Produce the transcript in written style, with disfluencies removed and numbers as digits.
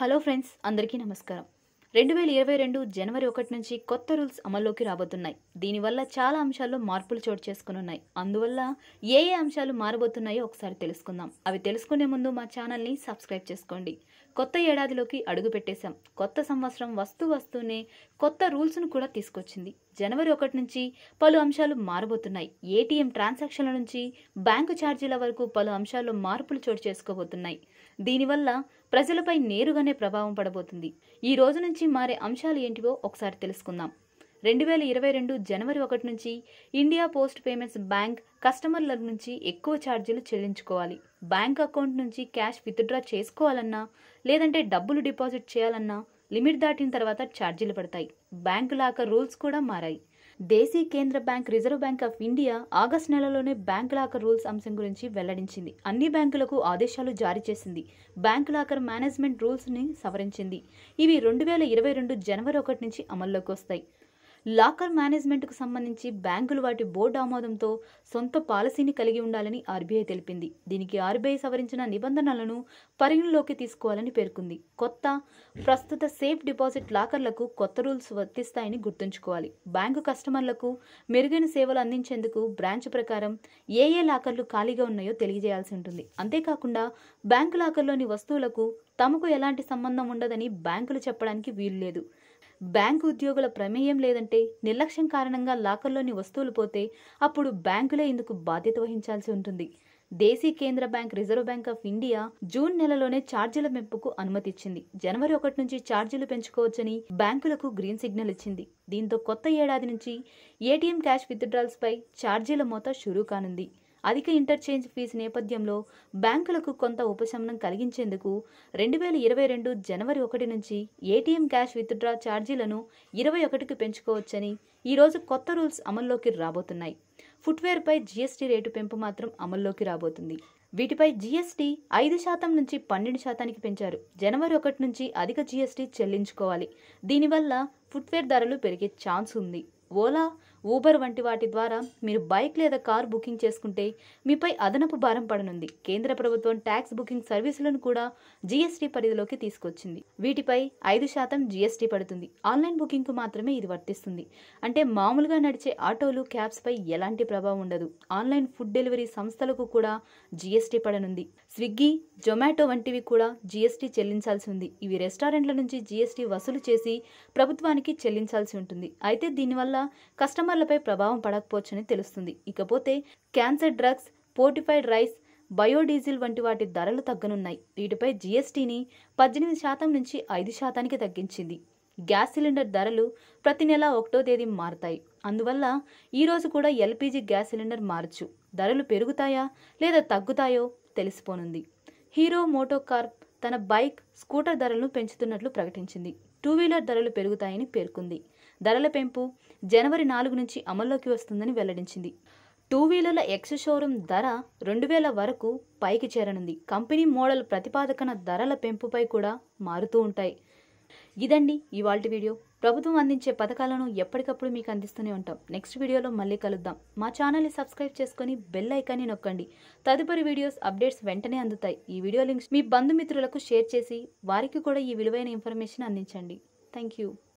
Hello friends అందరికీ నమస్కారం 2022 జనవరి 1 నుంచి కొత్త రూల్స్ అమల్లోకి రాబోతున్నాయి. దీనివల్ల చాలా అంశాల్లో మార్పులు చోటు చేసుకున్నాయి. అందువల్ల ఏ ఏ అంశాలు మారబోతున్నాయో ఒకసారి తెలుసుకుందాం. అవి తెలుసుకునే ముందు మా ఛానల్ని సబ్స్క్రైబ్ చేసుకోండి. కొత్త ఏడాదిలోకి అడుగు పెట్టేశాం. కొత్త సంవత్సరం వస్తూనే కొత్త రూల్స్ను కూడా తీసుకొచ్చింది. జనవరి 1 నుంచి పలు అంశాలు మారబోతున్నాయి. ఏటీఎం ట్రాన్సాక్షన్ల నుంచి బ్యాంకు ఛార్జీల వరకు పలు అంశాల్లో మార్పులు చోటు చేసుకోబోతున్నాయి. దీనివల్ల ప్రజలపై నేరుగానే ప్రభావం పడబోతుంది. ఈ రోజు నుంచి మారే అంశాలు ఏంటివో ఒకసారి తెలుసుకుందాం. 2022 జనవరి 1 నుంచి ఇండియా పోస్ట్ పేమెంట్స్ బ్యాంక్ కస్టమర్ల నుంచి ఎక్కువ ఛార్జీలు చెల్లించుకోవాలి. బ్యాంక్ అకౌంట్ నుంచి క్యాష్ విత్డ్రా చేసుకోవాలన్నా లేదంటే డబ్బులు డిపాజిట్ చేయాలన్నా లిమిట్ దాటిన తర్వాత ఛార్జీలు పడతాయి. బ్యాంకు లాకర్ రూల్స్ కూడా మారాయి. దేశీయ కేంద్ర bank reserve bank of India August నెలలోనే బ్యాంకు లాకర్ రూల్స్ అంశం గురించి వెల్లడించింది. అన్ని బ్యాంకులకు ఆదేశాలు జారీ చేసింది. బ్యాంకు లాకర్ మేనేజ్మెంట్ రూల్స్ని సవరించింది. ఇవి 2022 జనవరి 1 నుంచి అమల్లోకి వస్తాయి. లాకర్ మేనేజ్మెంట్కు సంబంధించి బ్యాంకులు వాటి బోర్డు ఆమోదంతో సొంత పాలసీని కలిగి ఉండాలని ఆర్బీఐ తెలిపింది. దీనికి ఆర్బీఐ సవరించిన నిబంధనలను పరిగణలోకి తీసుకోవాలని పేర్కొంది. కొత్త ప్రస్తుత సేఫ్ డిపాజిట్ లాకర్లకు కొత్త రూల్స్ వర్తిస్తాయని గుర్తుంచుకోవాలి. బ్యాంకు కస్టమర్లకు మెరుగైన సేవలు అందించేందుకు బ్రాంచ్ ప్రకారం ఏ ఏ లాకర్లు ఖాళీగా ఉన్నాయో తెలియజేయాల్సి ఉంటుంది. అంతేకాకుండా బ్యాంకు లాకర్లోని వస్తువులకు తమకు ఎలాంటి సంబంధం ఉండదని బ్యాంకులు చెప్పడానికి వీలు లేదు. బ్యాంకు ఉద్యోగుల ప్రమేయం లేదంటే నిర్లక్ష్యం కారణంగా లాకర్లోని వస్తువులు పోతే అప్పుడు బ్యాంకులే ఇందుకు బాధ్యత వహించాల్సి ఉంటుంది. దేశీయ కేంద్ర bank reserve bank of India June నెలలోనే ఛార్జీల పెంపుకు అనుమతిచ్చింది. జనవరి 1 నుంచి ఛార్జీలు పెంచుకోవచ్చని బ్యాంకులకు గ్రీన్ సిగ్నల్ ఇచ్చింది. దీంతో కొత్త ఏడాది నుంచి ఏటీఎం క్యాష్ విత్డ్రాల్స్ పై ఛార్జీల మోత షురూ కానుంది. అధిక ఇంటర్చేంజ్ ఫీజు నేపథ్యంలో బ్యాంకులకు కొంత ఉపశమనం కలిగించేందుకు 2022 జనవరి 1 నుంచి ఏటీఎం క్యాష్ విత్డ్రా ఛార్జీలను 21కి పెంచుకోవచ్చని ఈరోజు కొత్త రూల్స్ అమల్లోకి రాబోతున్నాయి. ఫుట్వేర్పై జీఎస్టీ రేటు పెంపు మాత్రం అమల్లోకి రాబోతుంది. వీటిపై జీఎస్టీ 5% నుంచి 12% పెంచారు. జనవరి 1 నుంచి అధిక జీఎస్టీ చెల్లించుకోవాలి. దీనివల్ల ఫుట్వేర్ ధరలు పెరిగే ఛాన్స్ ఉంది. ఓలా, ఊబర్ వంటి వాటి ద్వారా మీరు బైక్ లేదా కార్ బుకింగ్ చేసుకుంటే మీపై అదనపు భారం పడనుంది. కేంద్ర ప్రభుత్వం ట్యాక్స్ బుకింగ్ సర్వీసులను కూడా జీఎస్టీ పరిధిలోకి తీసుకొచ్చింది. వీటిపై 5% జీఎస్టీ పడుతుంది. ఆన్లైన్ బుకింగ్కు మాత్రమే ఇది వర్తిస్తుంది. అంటే మామూలుగా నడిచే ఆటోలు, క్యాబ్స్పై ఎలాంటి ప్రభావం ఉండదు. ఆన్లైన్ ఫుడ్ డెలివరీ సంస్థలకు కూడా జీఎస్టీ పడనుంది. స్విగ్గీ, జొమాటో వంటివి కూడా జీఎస్టీ చెల్లించాల్సి ఉంది. ఇవి రెస్టారెంట్ల నుంచి జీఎస్టీ వసూలు చేసి ప్రభుత్వానికి చెల్లించాల్సి ఉంటుంది. అయితే దీనివల్ల కస్టమర్లపై ప్రభావం పడకపోవచ్చని తెలుస్తుంది. ఇకపోతే cancer drugs, fortified rice, biodiesel వంటి వాటి ధరలు తగ్గనున్నాయి. వీటిపై జీఎస్టీని 18% నుంచి 5% తగ్గించింది. గ్యాస్ సిలిండర్ ధరలు ప్రతి నెల 1వ తేదీ మారతాయి. అందువల్ల ఈరోజు కూడా ఎల్పీజీ గ్యాస్ సిలిండర్ మారచ్చు. ధరలు పెరుగుతాయా లేదా తగ్గుతాయో తెలిసిపోనుంది. హీరో మోటో కార్ప్ తన బైక్, స్కూటర్ ధరలను పెంచుతున్నట్లు ప్రకటించింది. 2-వీలర్ ధరలు పెరుగుతాయని పేర్కొంది. ధరల పెంపు జనవరి 4 నుంచి అమల్లోకి వస్తుందని వెల్లడించింది. 2-వీలర్ల ఎక్స్ షోరూం ధర 2000 వరకు పైకి చేరనుంది. కంపెనీ మోడల్ ప్రతిపాదన ధరల పెంపుపై కూడా మారుతూ ఉంటాయి. ఇదండి ఇవాల్టి వీడియో. ప్రభుత్వం అందించే పథకాలను ఎప్పటికప్పుడు మీకు అందిస్తూనే ఉంటాం. నెక్స్ట్ వీడియోలో మళ్ళీ కలుద్దాం. మా ఛానల్ని సబ్స్క్రైబ్ చేసుకుని బెల్ ఐకాన్ని నొక్కండి. తదుపరి వీడియోస్ అప్డేట్స్ వెంటనే అందుతాయి. ఈ వీడియో లింక్స్ మీ బంధుమిత్రులకు షేర్ చేసి వారికి కూడా ఈ విలువైన ఇన్ఫర్మేషన్ అందించండి. థ్యాంక్